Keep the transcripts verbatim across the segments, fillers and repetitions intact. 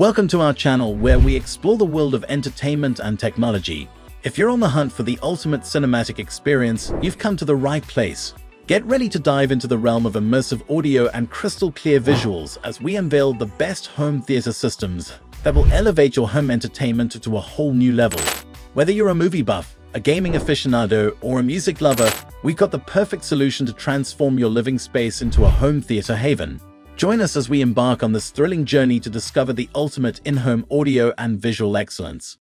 Welcome to our channel where we explore the world of entertainment and technology. If you're on the hunt for the ultimate cinematic experience, you've come to the right place. Get ready to dive into the realm of immersive audio and crystal clear visuals as we unveil the best home theater systems that will elevate your home entertainment to a whole new level. Whether you're a movie buff, a gaming aficionado, or a music lover, we've got the perfect solution to transform your living space into a home theater haven. Join us as we embark on this thrilling journey to discover the ultimate in-home audio and visual excellence.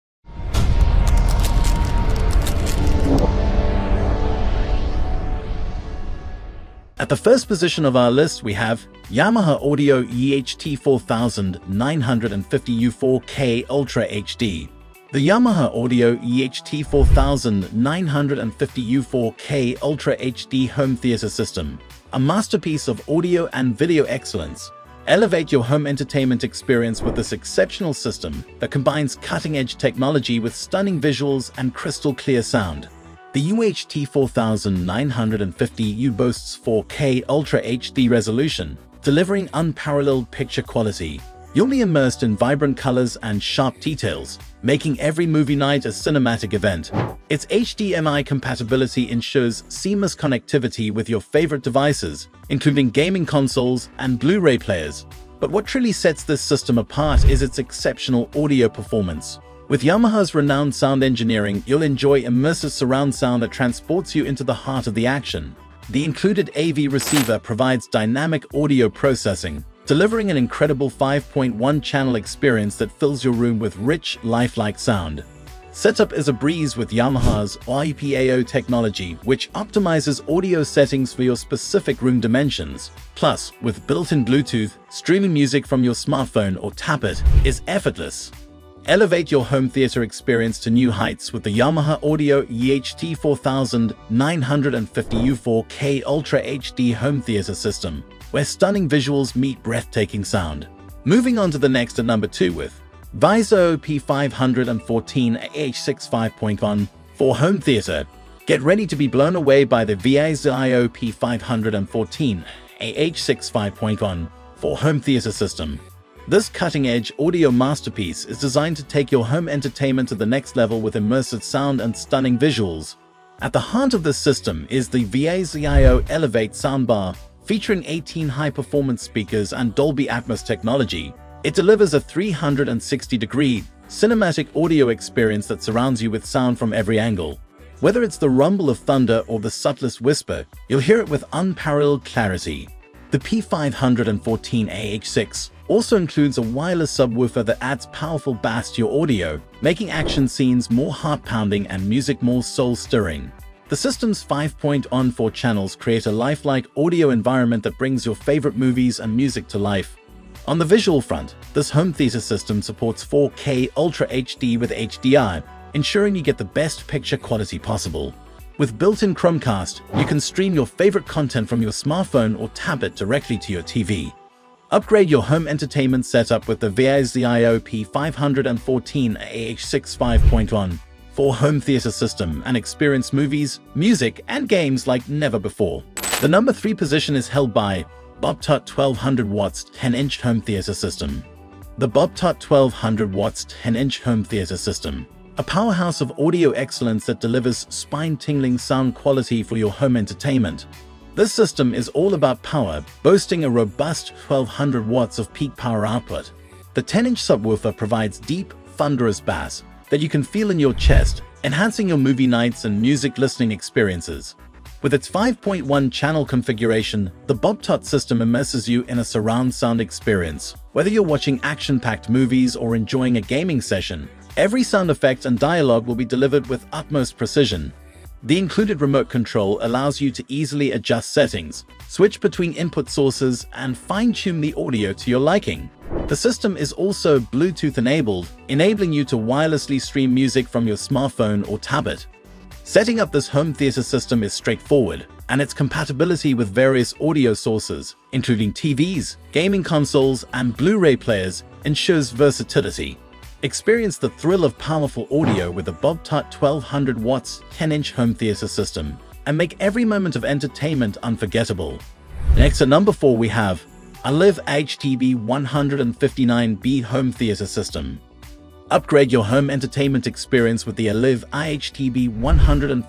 At the first position of our list, we have Yamaha Audio Y H T four nine five zero U four K Ultra H D. The Yamaha Audio Y H T four nine five zero U four K Ultra H D home theater system, a masterpiece of audio and video excellence. Elevate your home entertainment experience with this exceptional system that combines cutting-edge technology with stunning visuals and crystal-clear sound. The U H T four nine five zero U boasts four K Ultra H D resolution, delivering unparalleled picture quality. You'll be immersed in vibrant colors and sharp details, making every movie night a cinematic event. Its H D M I compatibility ensures seamless connectivity with your favorite devices, including gaming consoles and Blu-ray players. But what truly sets this system apart is its exceptional audio performance. With Yamaha's renowned sound engineering, you'll enjoy immersive surround sound that transports you into the heart of the action. The included A V receiver provides dynamic audio processing, delivering an incredible five point one channel experience that fills your room with rich, lifelike sound. Setup is a breeze with Yamaha's Y P A O technology, which optimizes audio settings for your specific room dimensions. Plus, with built-in Bluetooth, streaming music from your smartphone or tablet is effortless. Elevate your home theater experience to new heights with the Yamaha Audio Y H T four nine five zero U four K Ultra H D home theater system, where stunning visuals meet breathtaking sound. Moving on to the next at number two with VIZIO P five one four A H six five point one for home theater. Get ready to be blown away by the VIZIO P five one four A H six five point one for home theater system. This cutting-edge audio masterpiece is designed to take your home entertainment to the next level with immersive sound and stunning visuals. At the heart of this system is the VIZIO Elevate soundbar, featuring eighteen high-performance speakers and Dolby Atmos technology. It delivers a three hundred sixty degree cinematic audio experience that surrounds you with sound from every angle. Whether it's the rumble of thunder or the subtlest whisper, you'll hear it with unparalleled clarity. The P five one four A H six also includes a wireless subwoofer that adds powerful bass to your audio, making action scenes more heart-pounding and music more soul-stirring. The system's five point one four channels create a lifelike audio environment that brings your favorite movies and music to life. On the visual front, this home theater system supports four K Ultra H D with H D R, ensuring you get the best picture quality possible. With built-in Chromecast, you can stream your favorite content from your smartphone or tablet directly to your T V. Upgrade your home entertainment setup with the VIZIO P five one four A H six five point one. for home theater system and experience movies, music, and games like never before. The number three position is held by Bobtot twelve hundred watts ten inch home theater system. The Bobtot twelve hundred watts ten inch home theater system, a powerhouse of audio excellence that delivers spine-tingling sound quality for your home entertainment. This system is all about power, boasting a robust twelve hundred watts of peak power output. The ten inch subwoofer provides deep, thunderous bass that you can feel in your chest, enhancing your movie nights and music listening experiences. With its five point one channel configuration, the Bobtot system immerses you in a surround sound experience. Whether you're watching action-packed movies or enjoying a gaming session, every sound effect and dialogue will be delivered with utmost precision. The included remote control allows you to easily adjust settings, switch between input sources, and fine-tune the audio to your liking. The system is also Bluetooth-enabled, enabling you to wirelessly stream music from your smartphone or tablet. Setting up this home theater system is straightforward, and its compatibility with various audio sources, including T Vs, gaming consoles, and Blu-ray players, ensures versatility. Experience the thrill of powerful audio with the Bobtot twelve hundred watts ten inch home theater system, and make every moment of entertainment unforgettable. Next at number four we have iLive I H T B one fifty-nine B Home Theater System. Upgrade your home entertainment experience with the iLive I H T B one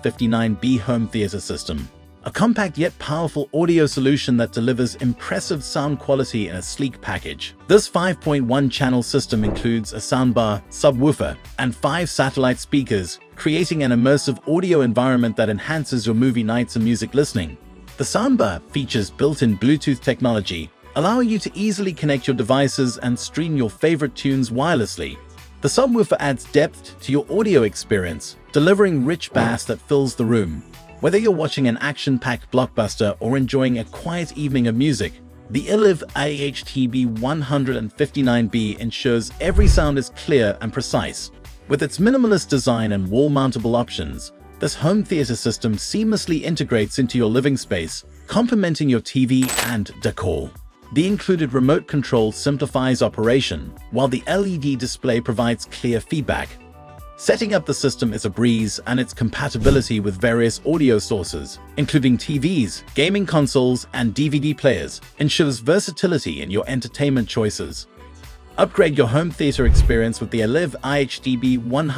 fifty-nine B Home Theater System, a compact yet powerful audio solution that delivers impressive sound quality in a sleek package. This five point one channel system includes a soundbar, subwoofer, and five satellite speakers, creating an immersive audio environment that enhances your movie nights and music listening. The soundbar features built-in Bluetooth technology, allowing you to easily connect your devices and stream your favorite tunes wirelessly. The subwoofer adds depth to your audio experience, delivering rich bass that fills the room. Whether you're watching an action-packed blockbuster or enjoying a quiet evening of music, the iLive I H T B one fifty-nine B ensures every sound is clear and precise. With its minimalist design and wall-mountable options, this home theater system seamlessly integrates into your living space, complementing your T V and decor. The included remote control simplifies operation, while the L E D display provides clear feedback. Setting up the system is a breeze, and its compatibility with various audio sources, including T Vs, gaming consoles, and D V D players, ensures versatility in your entertainment choices. Upgrade your home theater experience with the iLive I H T B one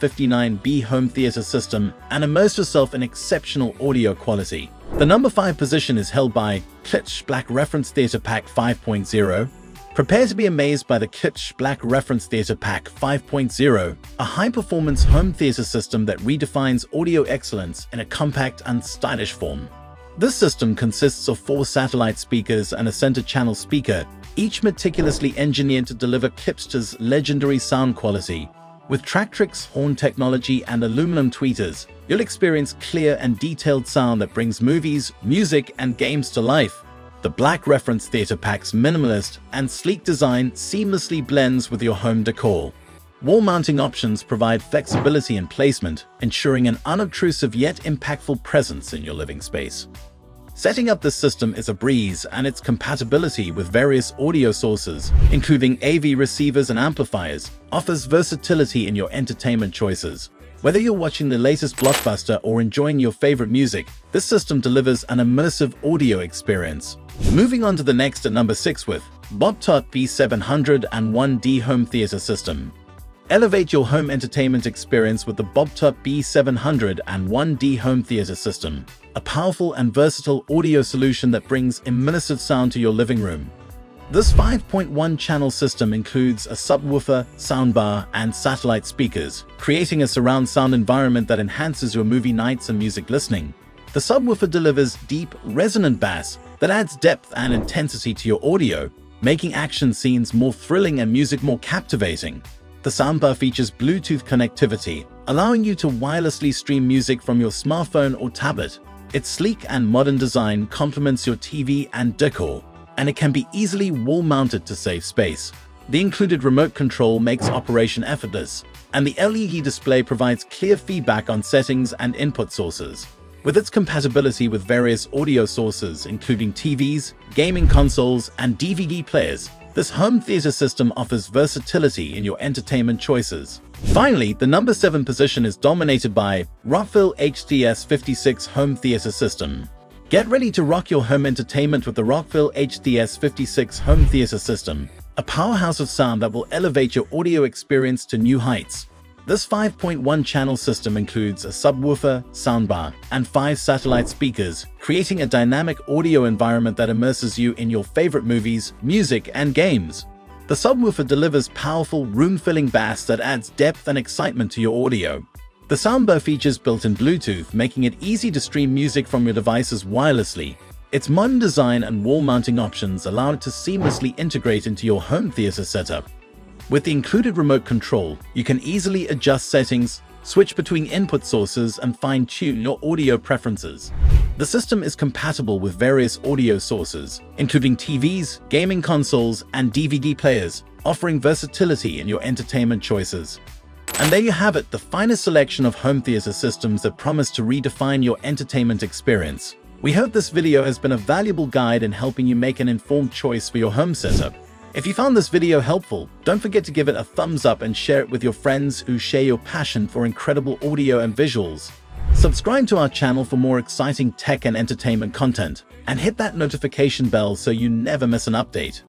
fifty-nine B Home Theater System and immerse yourself in exceptional audio quality. The number five position is held by Klipsch Black Reference Theater Pack five point oh. Prepare to be amazed by the Klipsch Black Reference Theater Pack five point oh, a high-performance home theater system that redefines audio excellence in a compact and stylish form. This system consists of four satellite speakers and a center-channel speaker, each meticulously engineered to deliver Klipsch's legendary sound quality. With Tractrix horn technology and aluminum tweeters, you'll experience clear and detailed sound that brings movies, music, and games to life. The Black Reference Theater Pack's minimalist and sleek design seamlessly blends with your home decor. Wall-mounting options provide flexibility in placement, ensuring an unobtrusive yet impactful presence in your living space. Setting up this system is a breeze, and its compatibility with various audio sources, including A V receivers and amplifiers, offers versatility in your entertainment choices. Whether you're watching the latest blockbuster or enjoying your favorite music, this system delivers an immersive audio experience. Moving on to the next at number six with Bobtot B seven oh one D Home Theater System. Elevate your home entertainment experience with the Bobtot B seven oh one D Home Theater System, a powerful and versatile audio solution that brings immersive sound to your living room. This five point one channel system includes a subwoofer, soundbar, and satellite speakers, creating a surround sound environment that enhances your movie nights and music listening. The subwoofer delivers deep, resonant bass that adds depth and intensity to your audio, making action scenes more thrilling and music more captivating. The soundbar features Bluetooth connectivity, allowing you to wirelessly stream music from your smartphone or tablet. Its sleek and modern design complements your T V and decor, and it can be easily wall-mounted to save space. The included remote control makes operation effortless, and the L E D display provides clear feedback on settings and input sources. With its compatibility with various audio sources, including T Vs, gaming consoles, and D V D players, this home theater system offers versatility in your entertainment choices. Finally, the number seven position is dominated by Rockville H T S fifty-six Home Theater System. Get ready to rock your home entertainment with the Rockville H T S fifty-six Home Theater System, a powerhouse of sound that will elevate your audio experience to new heights. This five point one channel system includes a subwoofer, soundbar, and five satellite speakers, creating a dynamic audio environment that immerses you in your favorite movies, music, and games. The subwoofer delivers powerful, room-filling bass that adds depth and excitement to your audio. The soundbar features built-in Bluetooth, making it easy to stream music from your devices wirelessly. Its modern design and wall-mounting options allow it to seamlessly integrate into your home theater setup. With the included remote control, you can easily adjust settings, switch between input sources, and fine-tune your audio preferences. The system is compatible with various audio sources, including T Vs, gaming consoles, and D V D players, offering versatility in your entertainment choices. And there you have it, the finest selection of home theater systems that promise to redefine your entertainment experience. We hope this video has been a valuable guide in helping you make an informed choice for your home setup. If you found this video helpful, don't forget to give it a thumbs up and share it with your friends who share your passion for incredible audio and visuals. Subscribe to our channel for more exciting tech and entertainment content, and hit that notification bell so you never miss an update.